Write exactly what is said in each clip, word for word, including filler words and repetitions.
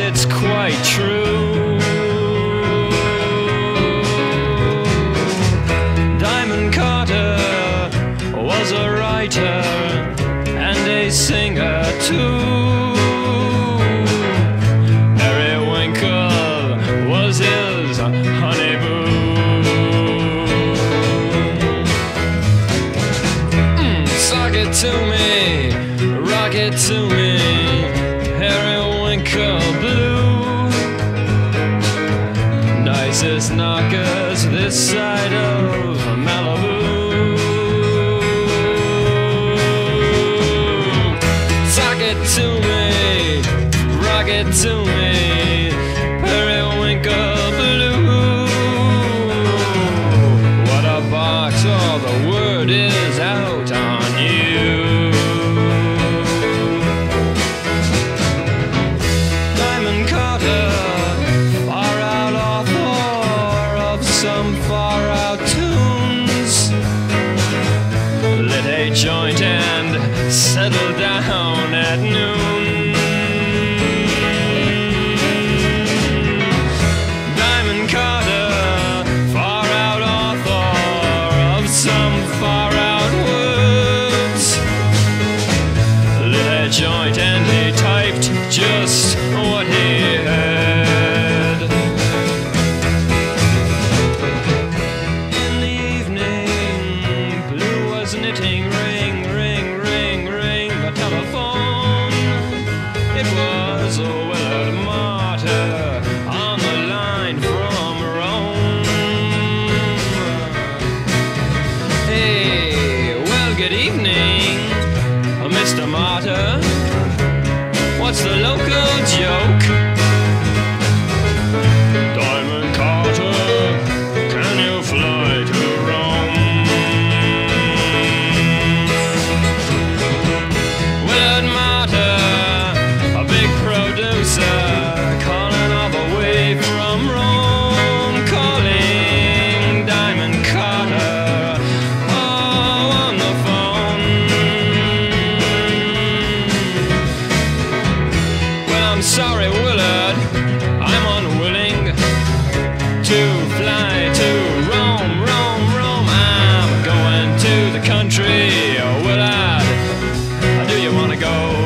it's quite true. Diamond Carter was a writer and a singer too. Periwinkle was his honeyboo. Mm, suck it to me, rock it to me, Periwinkle blue. Nicest knockers this side of Malibu. Sock it to me, rock it to me, Periwinkle blue. What a box, all the word is out on you. Some far-out tunes, lit a joint and settled down at noon. Diamond Carter, far-out author of some far-out words, lit a joint and he typed just what he heard. Knitting, ring, ring, ring, ring the telephone. It was a Willard martyr on the line from Rome. Hey, well, good evening, Mister Martyr. What's the local joke? Diamond Carter, can you fly to Rome? Calling all the way from Rome, calling Diamond Carter, oh, on the phone. Well, I'm sorry, Willard, I'm unwilling to fly to Rome, Rome, Rome. I'm going to the country, Willard. Do you want to go?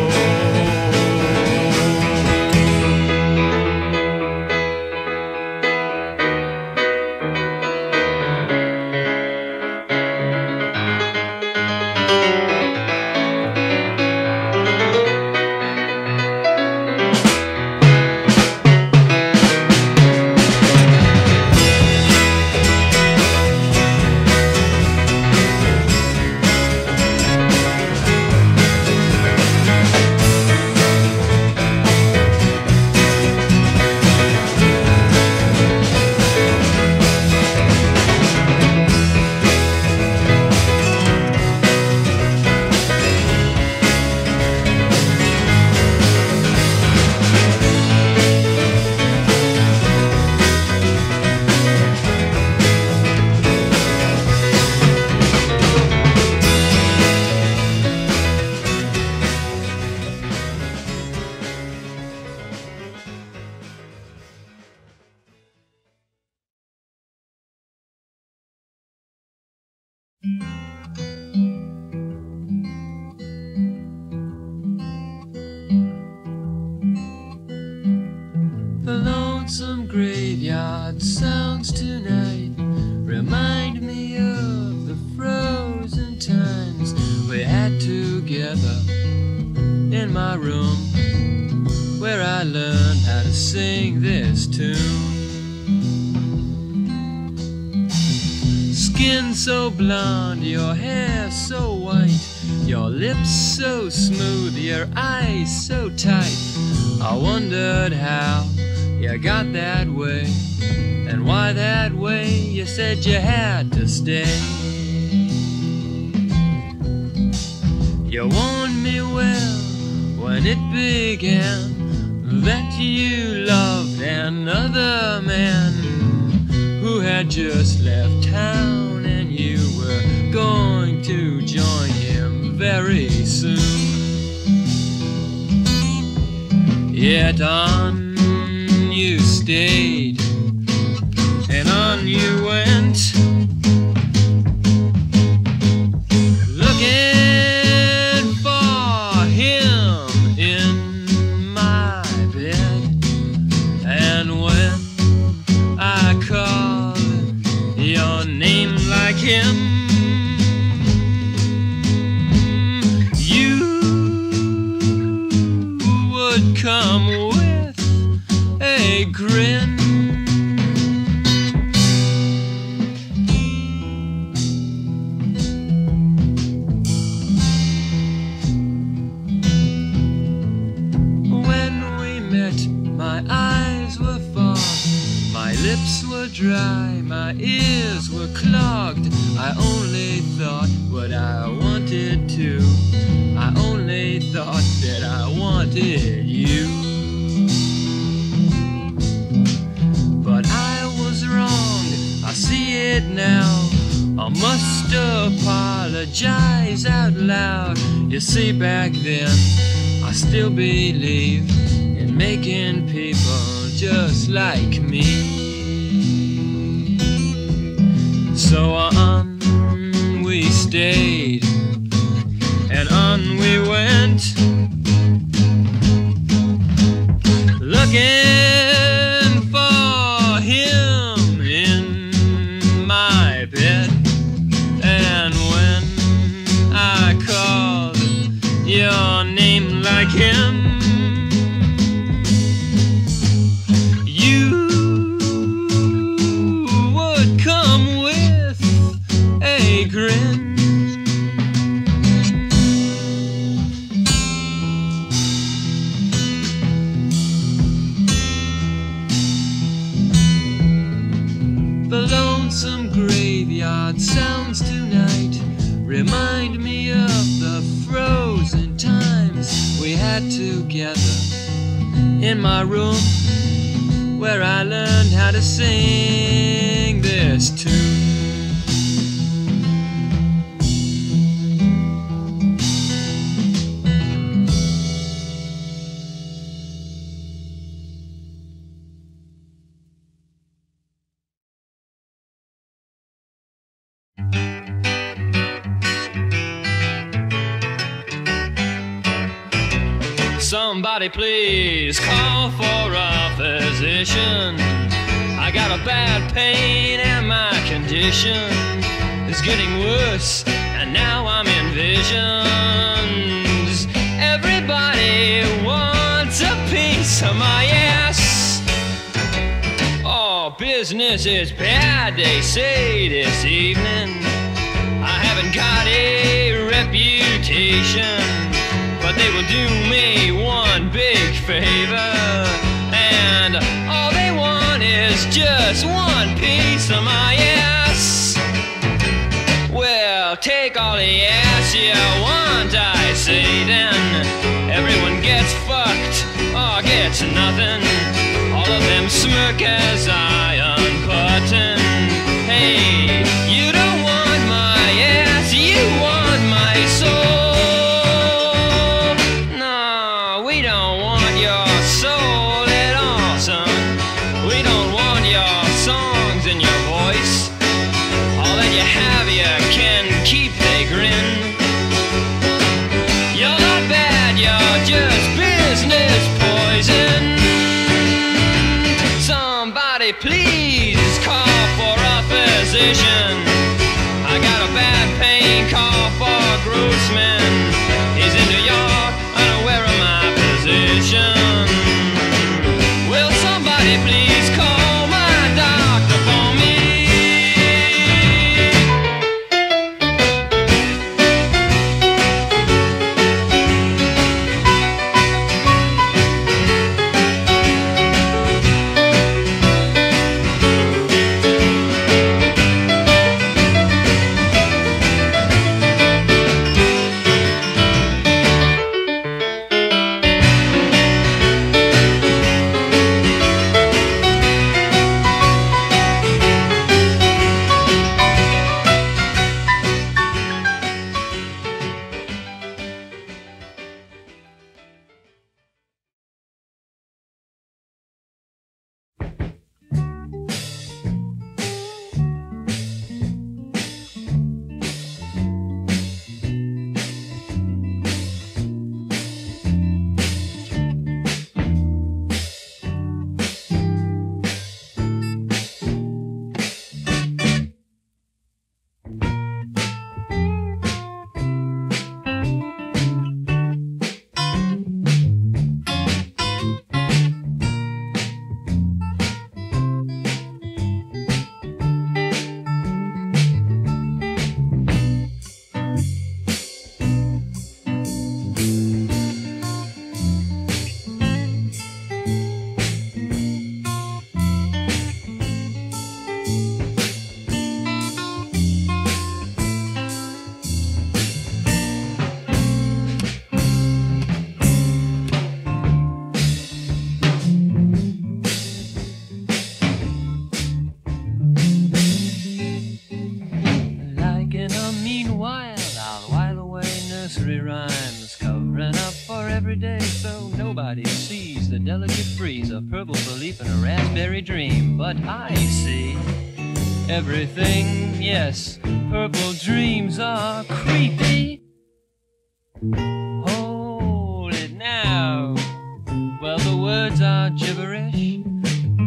The lonesome graveyard sounds tonight remind me of the frozen times we had together in my room, where I learned how to sing this tune. Skin so blonde, your hair so white, your lips so smooth, your eyes so tight. I wondered how you got that way, and why that way you said you had to stay. You warned me well when it began that you loved another man who had just left town, you were going to join him very soon. Yet on on you stayed, and on you went, looking for him in my bed. And when I called your name like him, come with a grin. When we met, my eyes were fogged, my lips were dry, my ears were clogged. I only thought what I wanted to, I only thought that I wanted you. But I was wrong, I see it now. I must apologize out loud. You see, back then I still believed in making people just like me. So on we stayed, and on we went, looking for him in my bed. And when I called your name like him, you would come with a grin. The lonesome graveyard sounds tonight remind me of the frozen times we had together in my room, where I learned how to sing this tune. Somebody please call for a physician. I got a bad pain and my condition is getting worse, and now I'm in visions. Everybody wants a piece of my ass. Oh, business is bad, they say this evening. I haven't got a reputation, but they will do me one big favor, and all they want is just one piece of my ass. Well, take all the ass you want, I say then. Everyone gets fucked or gets nothing. All of them smirk as I unbutton. Hey, you don't want my ass, you want my soul. Please call for a physician. I got a bad pain, call for Grossman. He's in New York, unaware of my position. Will somebody please call my doctor for delicate breeze, a purple belief and a raspberry dream. But I see everything, yes, purple dreams are creepy. Hold it now. Well, the words are gibberish,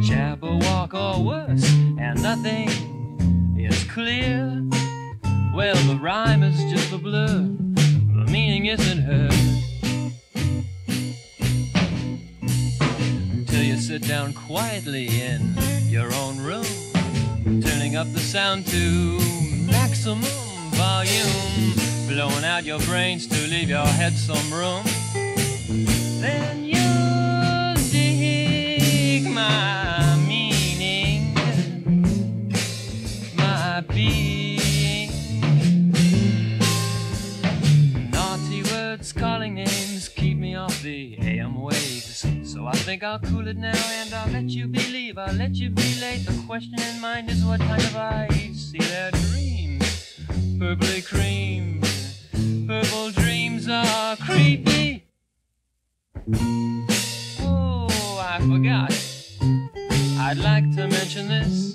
jabberwock or worse, and nothing is clear. Well, the rhyme is just a blur, the meaning isn't heard. Sit down quietly in your own room, turning up the sound to maximum volume, blowing out your brains to leave your head some room. Then you'll dig my meaning, my being. Naughty words, calling names, keep me off the A M waves. So I think I'll cool it now, and I'll let you believe, I'll let you be late. The question in mind is what kind of eyes see their dreams. Purpley cream, purple dreams are creepy. Oh, I forgot, I'd like to mention this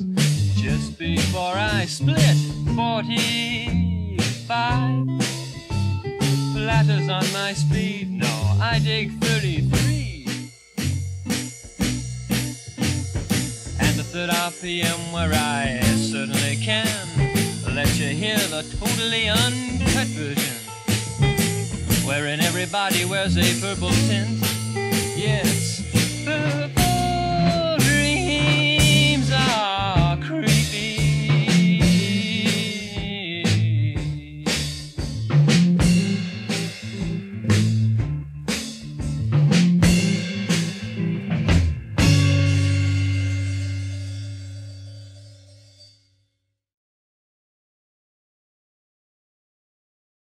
just before I split forty-five. Platters on my speed, no, I dig thirty-three. At R P M where I certainly can let you hear the totally uncut version, wherein everybody wears a purple tint. Yes, purple dreams are creepy.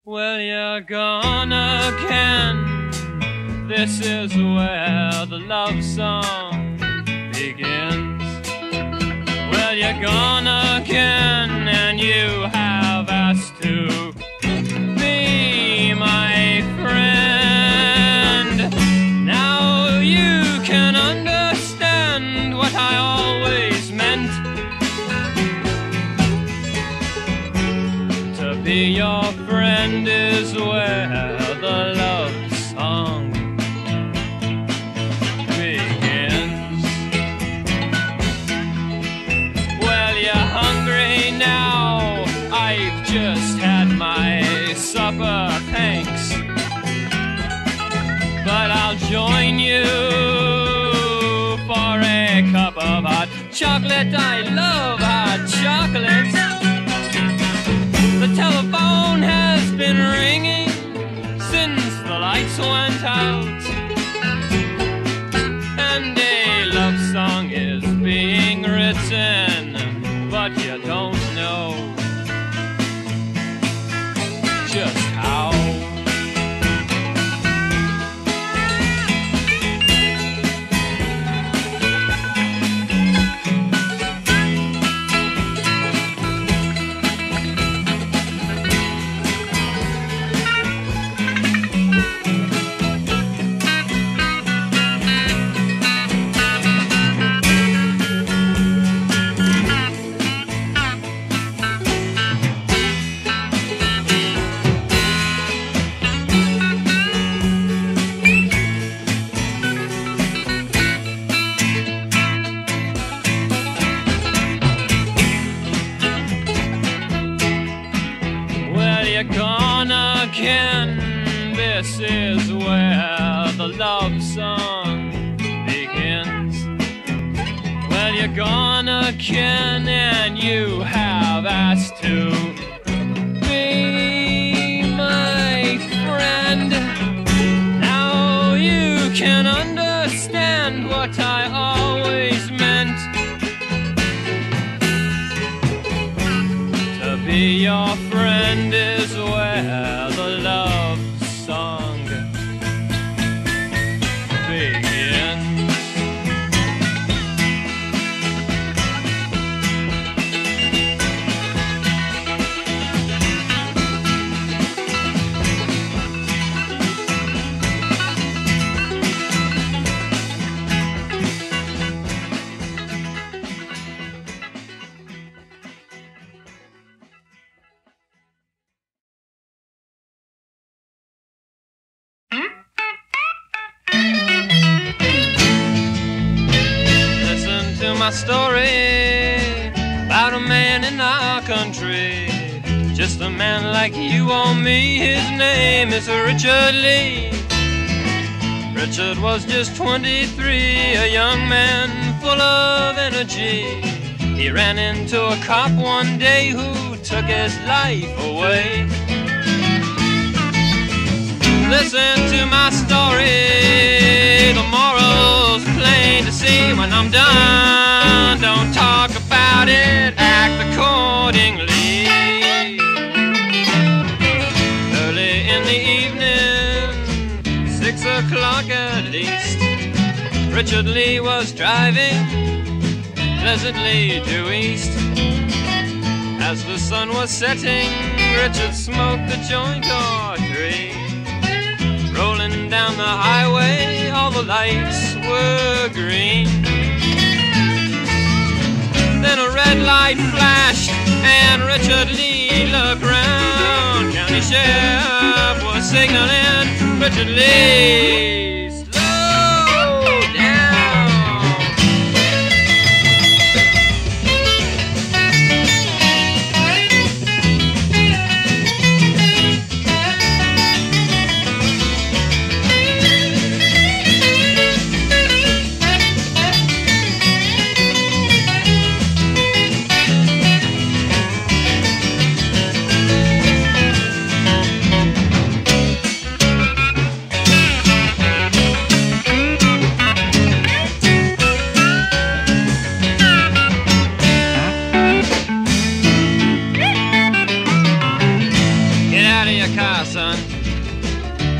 Well, you're gone again. This is where the love song begins. Well, you're gone again, and you have asked to be my friend. Now you can understand what I always meant, to be your friend. And is where the love song begins. Well, you're hungry now, I've just had my supper, thanks. But I'll join you for a cup of hot chocolate. I love hot chocolate. The telephone has been ringing since the lights went out, and a love song is being written, but you don't know just how. And you have asked to be my friend. Now you can understand what I always meant, to be your friend is where the love song begins. my story about a man in our country, just a man like you or me. His name is Richard Lee. Richard was just twenty-three, a young man full of energy. He ran into a cop one day who took his life away. Listen to my story, the moral's plain to see. When I'm done, don't talk about it, act accordingly. Early in the evening, six o'clock at least, Richard Lee was driving pleasantly due east. As the sun was setting, Richard smoked a joint or three. Rolling down the highway, all the lights were green. Then a red light flashed and Richard Lee looked round. County Sheriff was signaling Richard Lee.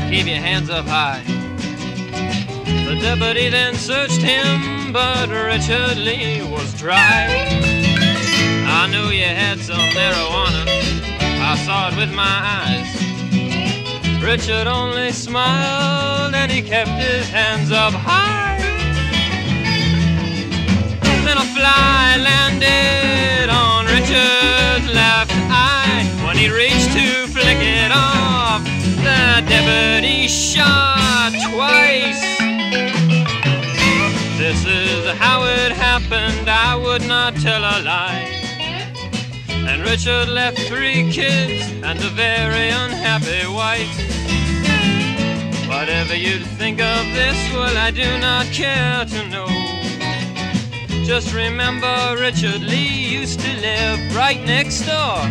Keep your hands up high. The deputy then searched him, but Richard Lee was dry. I knew you had some marijuana, I saw it with my eyes. Richard only smiled and he kept his hands up high. Then a fly landed on Richard's left eye. When he reached to flick it off, the deputy shot twice. This is how it happened, I would not tell a lie. And Richard left three kids and a very unhappy wife. Whatever you think of this, well, I do not care to know. Just remember Richard Lee used to live right next door.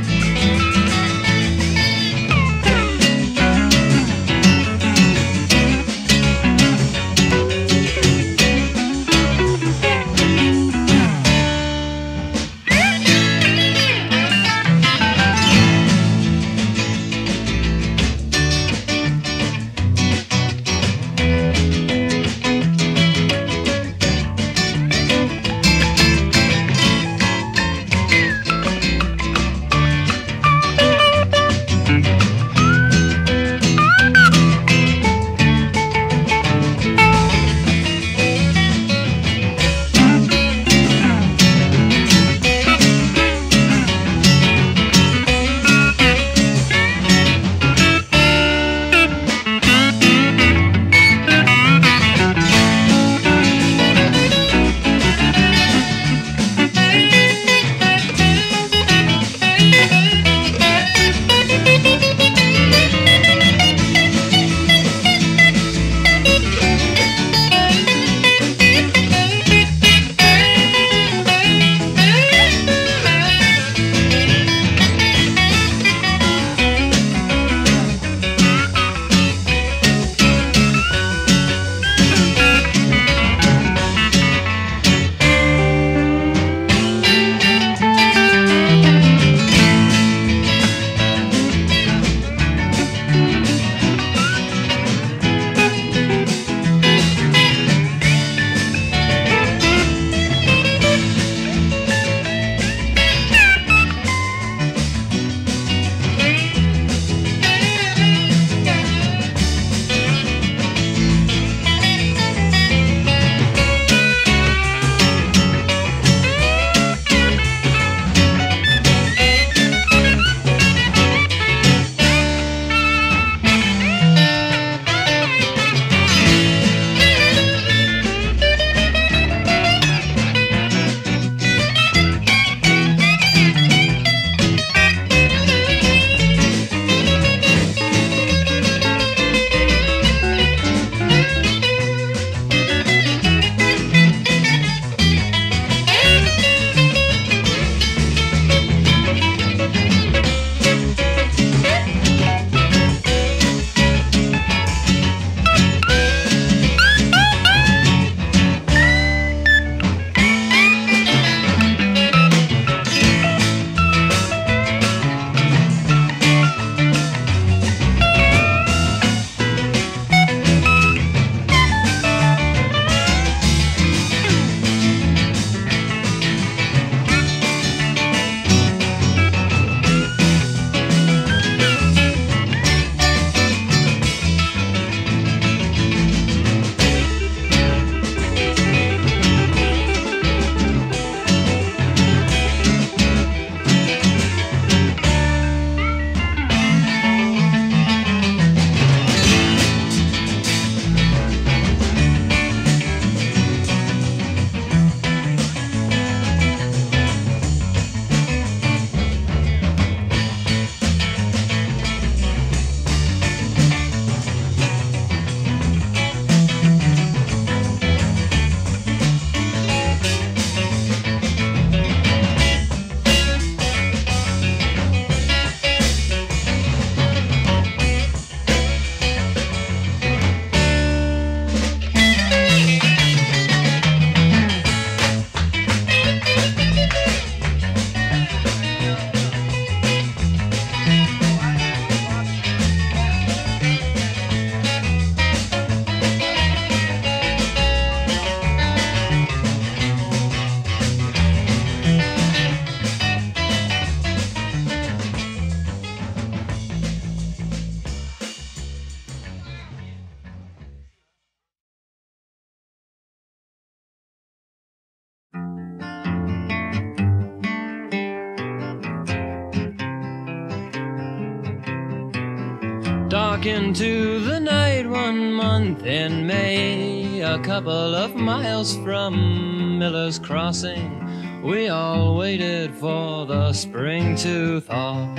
Dark into the night one month in May, a couple of miles from Miller's Crossing, we all waited for the spring to thaw,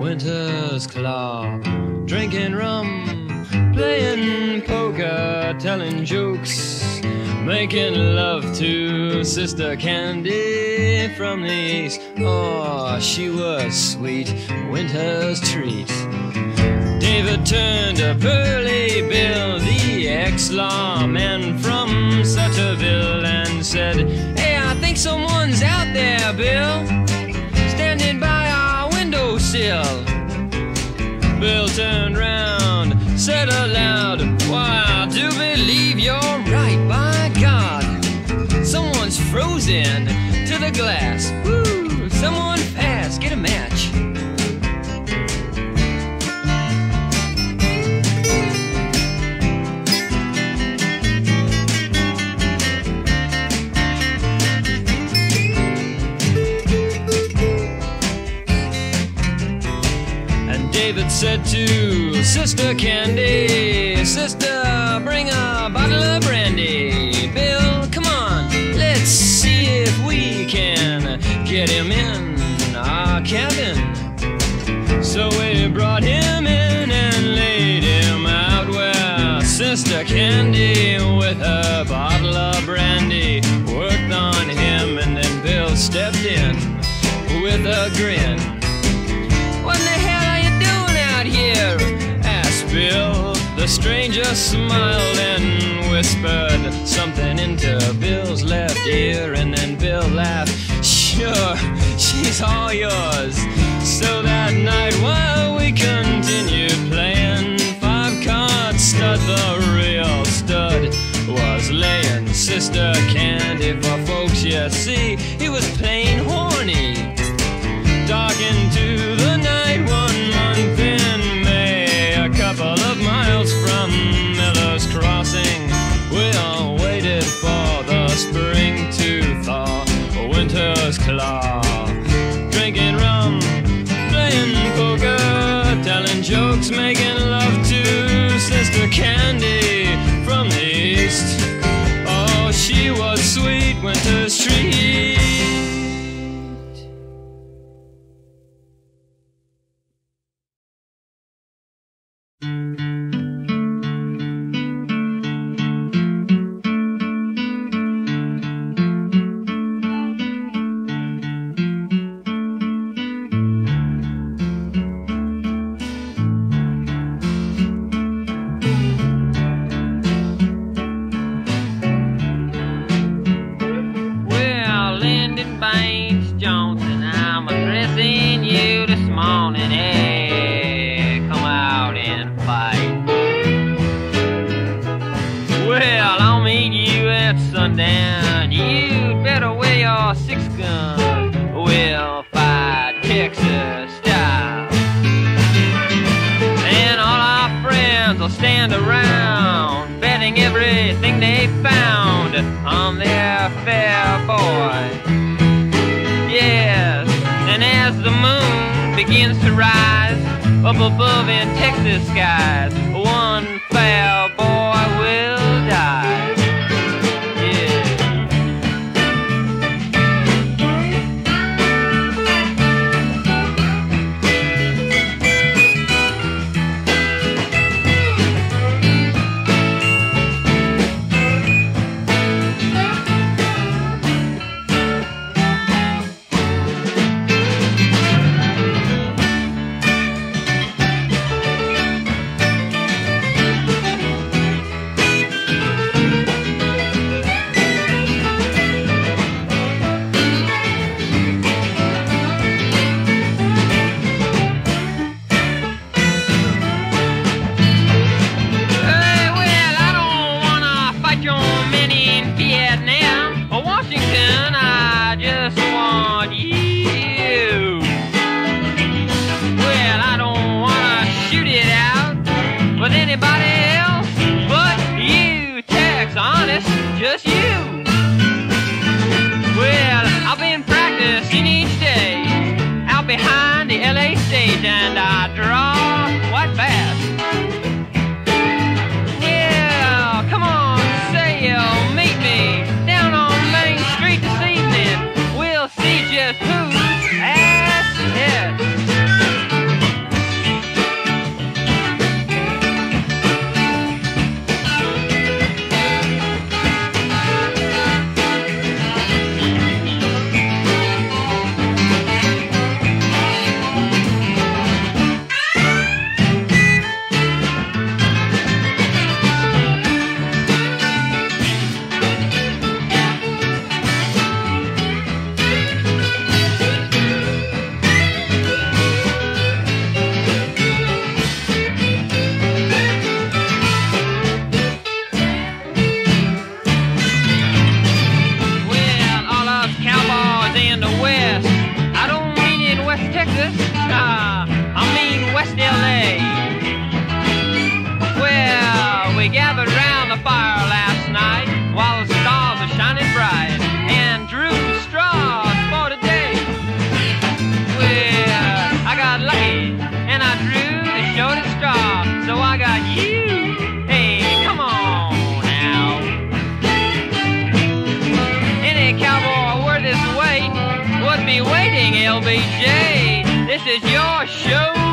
winter's claw, drinking rum, playing poker, telling jokes, making love to Sister Candy from the east. Oh, she was sweet, winter's treat. David turned up early, Bill, the ex-lawman from Sutterville, and said, "Hey, I think someone's out there, Bill, standing by our windowsill." Bill turned round, said aloud, "Why, I do believe you're right, by God. Someone's frozen to the glass. Woo, someone fast, get a match." David said to Sister Candy, "Sister, bring a bottle of brandy. Bill, come on, let's see if we can get him in our cabin." So we brought him in and laid him out where Sister Candy, with her bottle of brandy, worked on him, and then Bill stepped in with a grin. "What in the hell here?" asked Bill. The stranger smiled and whispered something into Bill's left ear, and then Bill laughed, "Sure, she's all yours." So that night while we continued playing five card stud, the real stud was laying Sister Candy for folks, you see. He was plain horny. Dark into the night one month in, couple of miles from Miller's Crossing, we all waited for the spring to thaw, winter's claw, drinking rum, playing poker, telling jokes, making love to Sister Candy from the east. Oh, she was sweet, winter's treat. waiting, L B J. This is your showdown.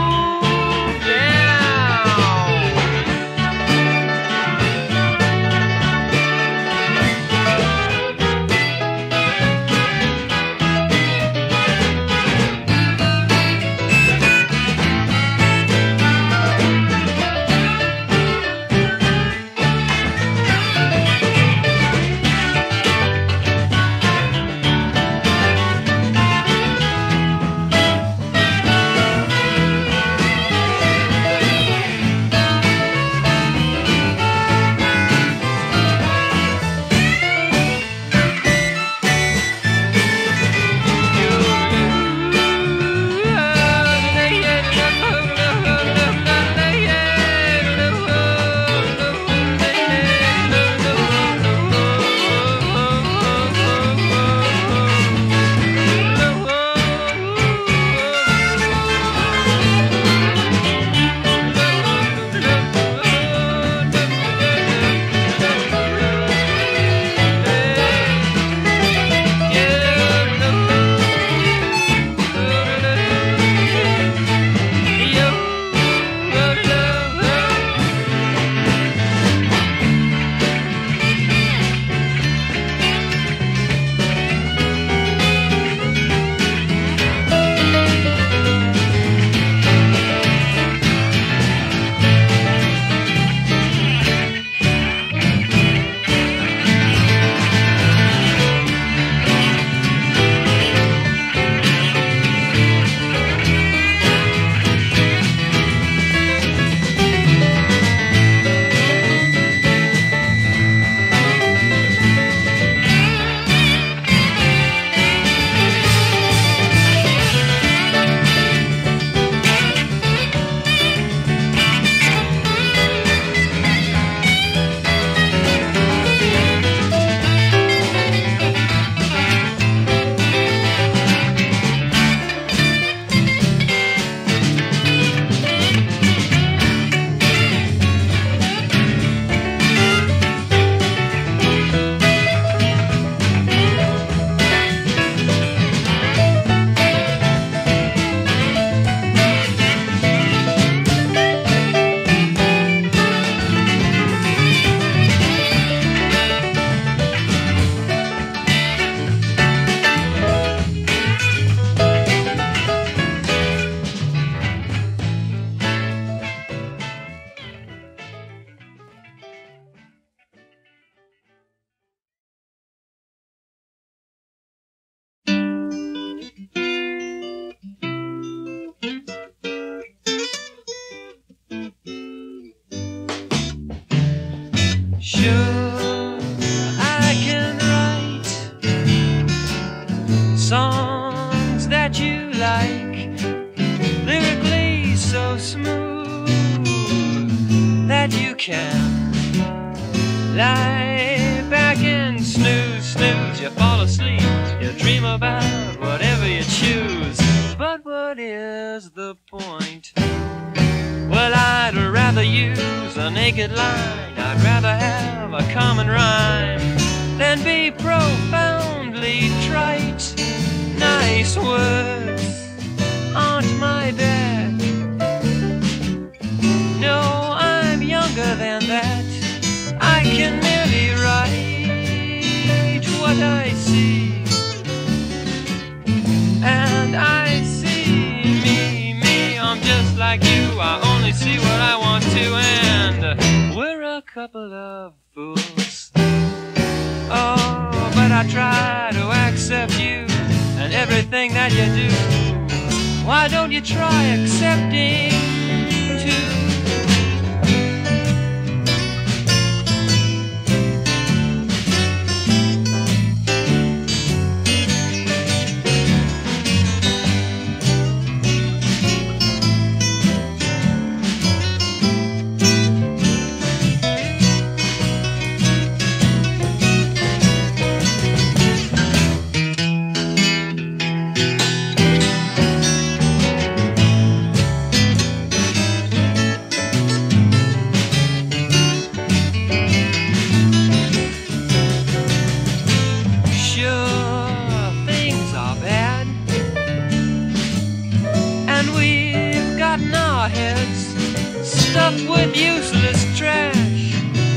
up with useless trash,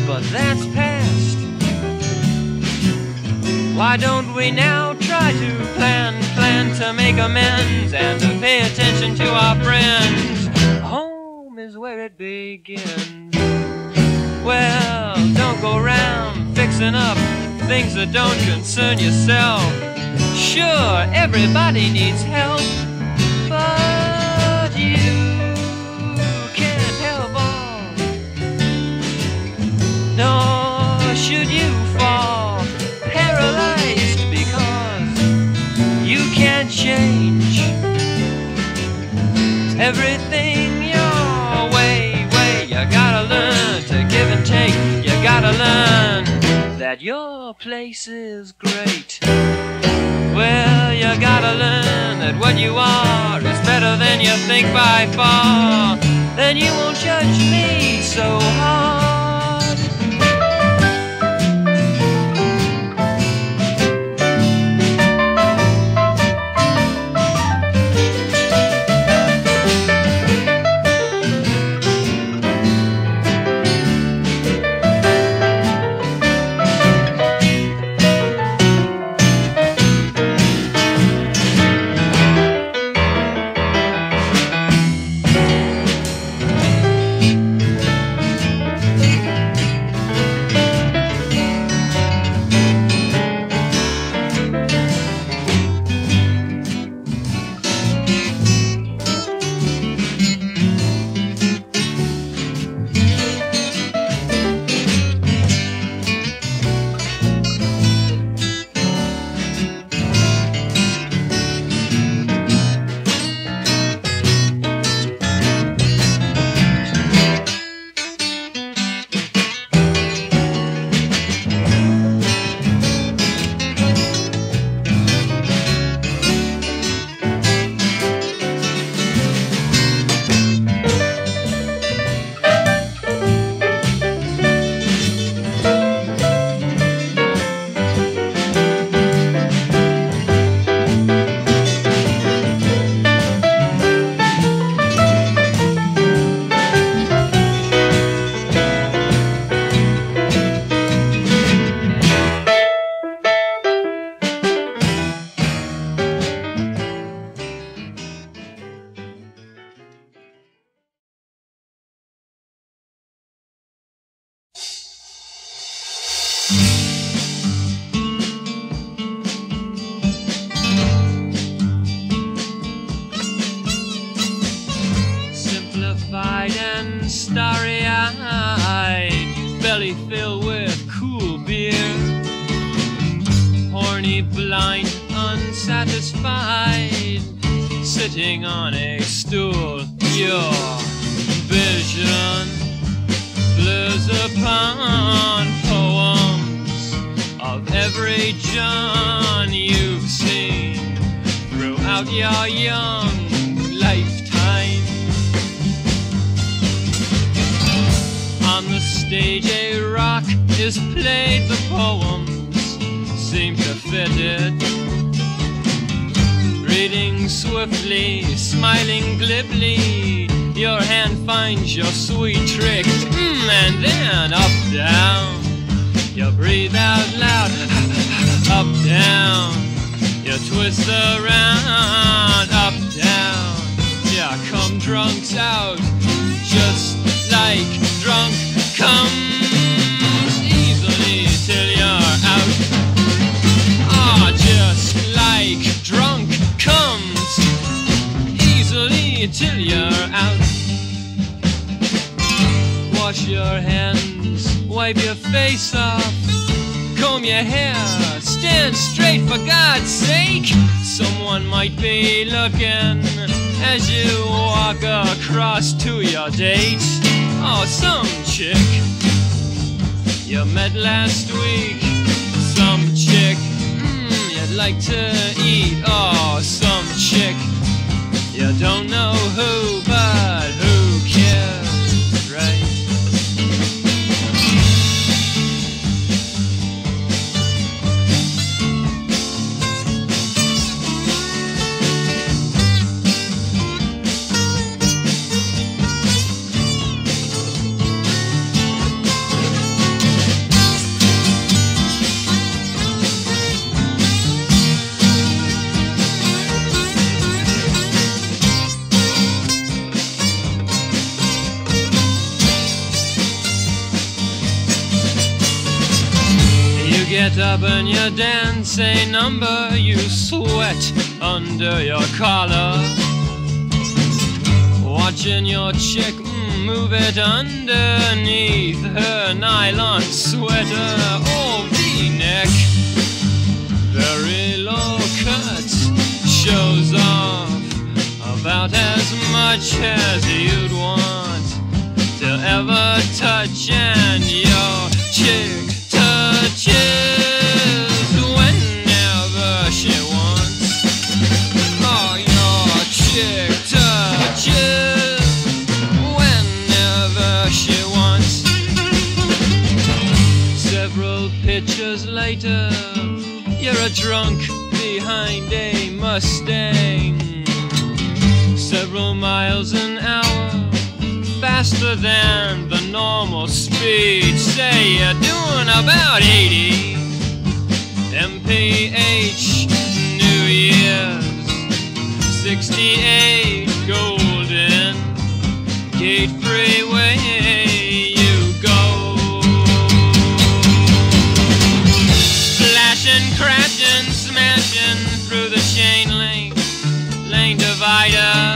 but that's past. Why don't we now try to plan, plan to make amends, and to pay attention to our friends? Home is where it begins. Well, don't go round fixing up things that don't concern yourself. Sure, everybody needs help, but you can't help all, nor should you fall paralyzed, because you can't change everything your way, way. You gotta learn to give and take. You gotta learn that your place is great. Well, you gotta learn that what you are is better than you think by far. Then you won't judge me so hard. get up and you dance a number, you sweat under your collar, watching your chick move it underneath her nylon sweater or V-neck. Very low cut shows off about as much as you'd want to ever touch, and your chick touches whenever she wants. Oh, your chick touches she wants. Several pictures later, you're a drunk behind a Mustang, several miles an hour faster than the normal speed. Say you're doing about eighty M P H, New Year's sixty-eight golden gate freeway. Through the chain link lane divider,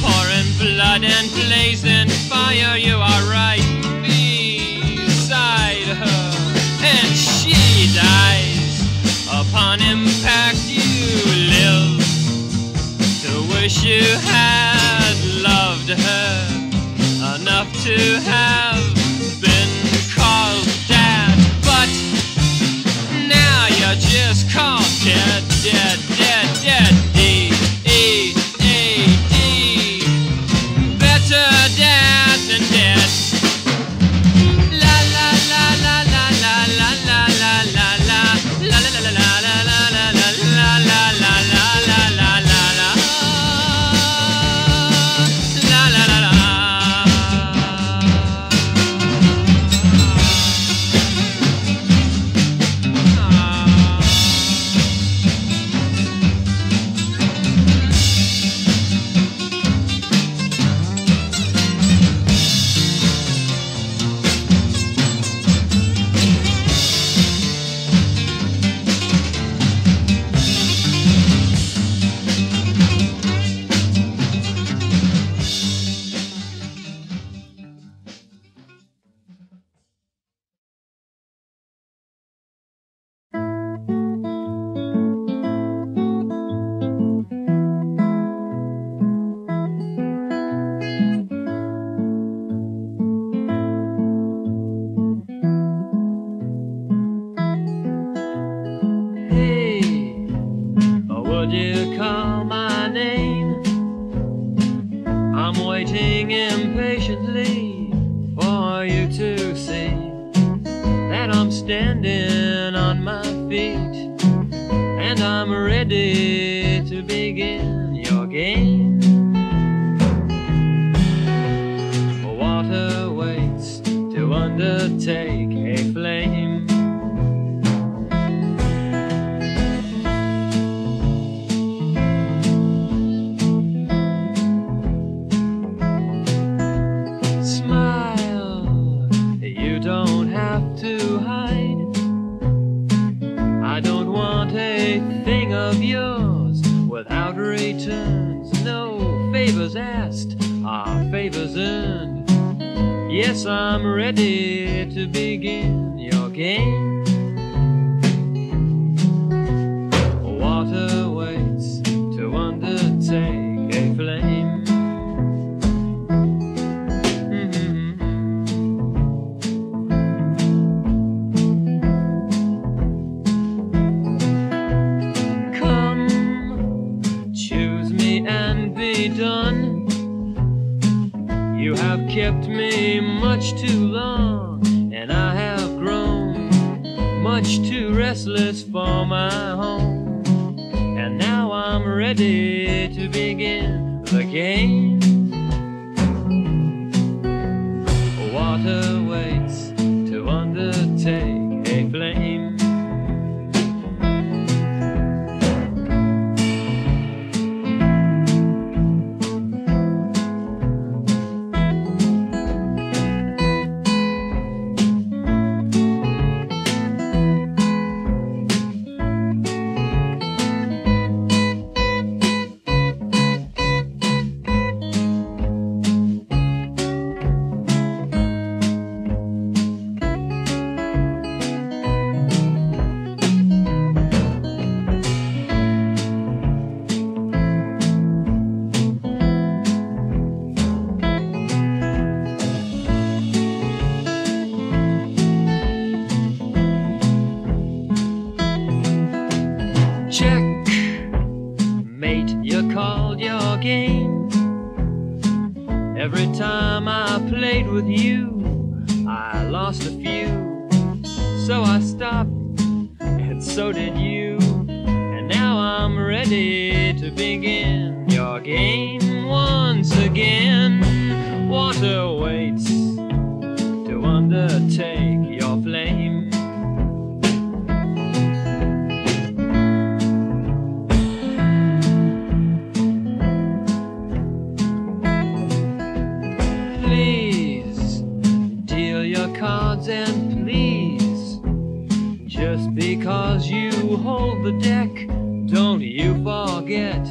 pouring blood and blazing fire, you are right beside her, and she dies upon impact. You live to wish you had loved her enough to have just called dead, dead, dead, dead, D E A D. Better dead than dead. La la la la la la la la la la la la la la la la la Checkmate, you called your game. Every time I played with you, I lost a few. So I stopped, and so did you. And now I'm ready to begin your game once again. Water waits to undertake your flame. Please deal your cards, and please, just because you hold the deck, don't you forget,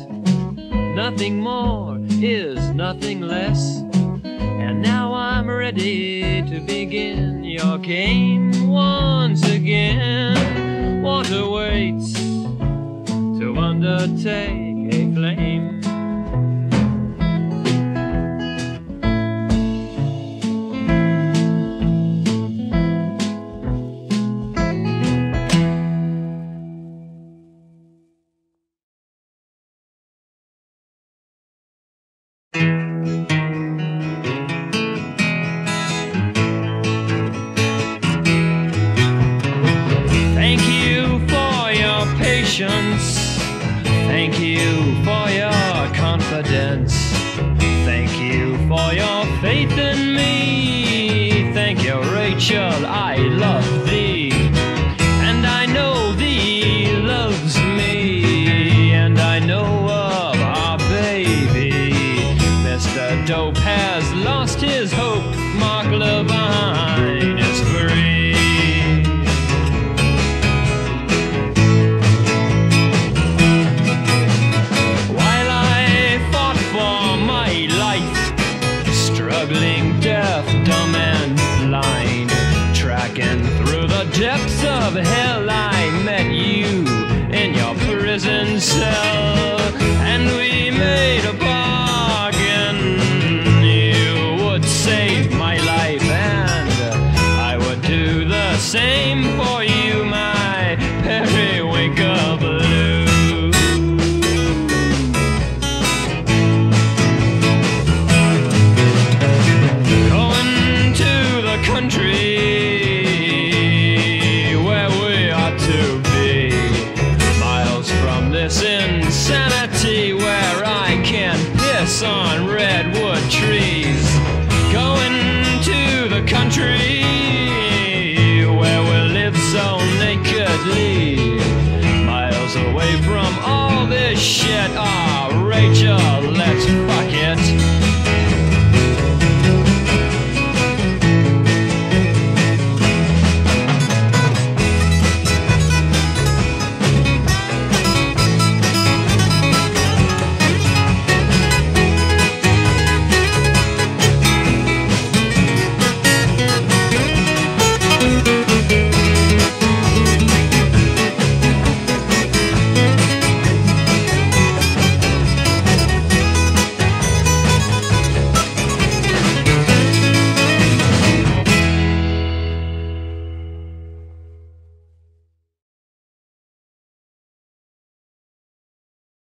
nothing more is nothing less. And now I'm ready to begin your game once again. Water waits to undertake a flame. Thank you for your confidence. Thank you for your faith in me. Thank you, Rachel, I love thee. And I know thee loves me. And I know of our baby. Mister Dope has lost his hope. Mark Levine is free. Depths of hell, I met you in your prison cell, and we made a bargain. You would save my life, and I would do the same for you, my periwinkle blue. Going to the country where I can piss on redwood trees. Going to the country where we live so nakedly. Miles away from all this shit. Ah, Rachel, let's fuck it.